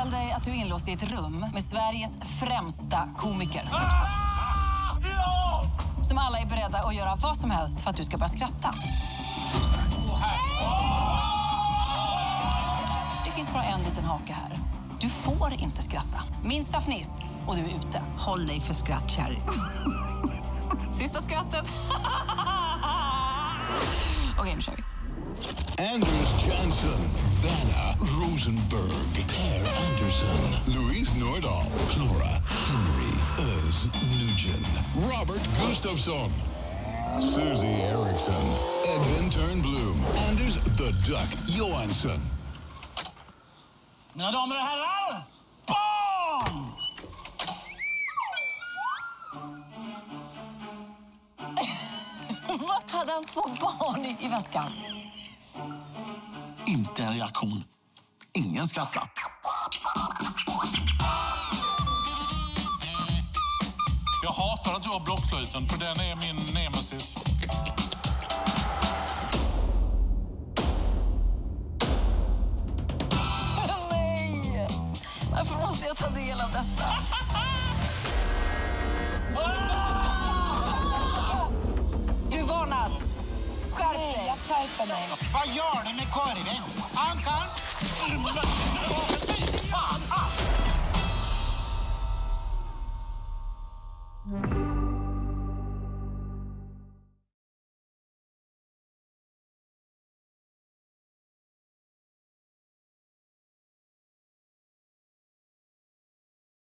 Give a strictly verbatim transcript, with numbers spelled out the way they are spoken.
Föreställ dig att du är inlåst i ett rum med Sveriges främsta komiker. Ah! Ja! Som alla är beredda att göra vad som helst för att du ska börja skratta. Det finns bara en liten hake här. Du får inte skratta. Minsta fniss och du är ute. Håll dig för skratt, Harry. Sista skrattet. Okej, nu kör vi. Anders Jansson, Vanna Rosenberg, Claire Anderson, Louise Nordahl, Clara Henry Özz Nûjen, Robert Gustafsson, Sussie Eriksson, Edvin Törnblom, Anders the Duck Johansson. Mina damer och herrar, barn! Vad hade han två barn i, i väskan? Inte en reaktion. Ingen skrattar. Jag hatar att du har blockflöjten, för den är min nemesis. Nej! Varför måste jag ta del av detta? Du är varnad. Skärp dig. Jag skärper mig. Vad gör ni med Karin? Han kan...